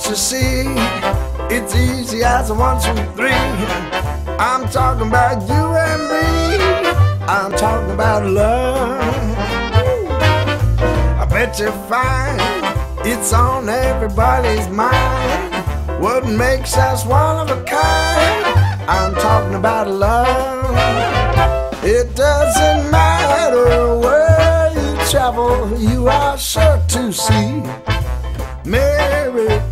can't you see? It's easy as 1, 2, 3. I'm talking about you and me. I'm talking about love. I bet you find it's on everybody's mind. What makes us one of a kind? I'm talking about love. It doesn't matter where you travel, you are sure to see miracles.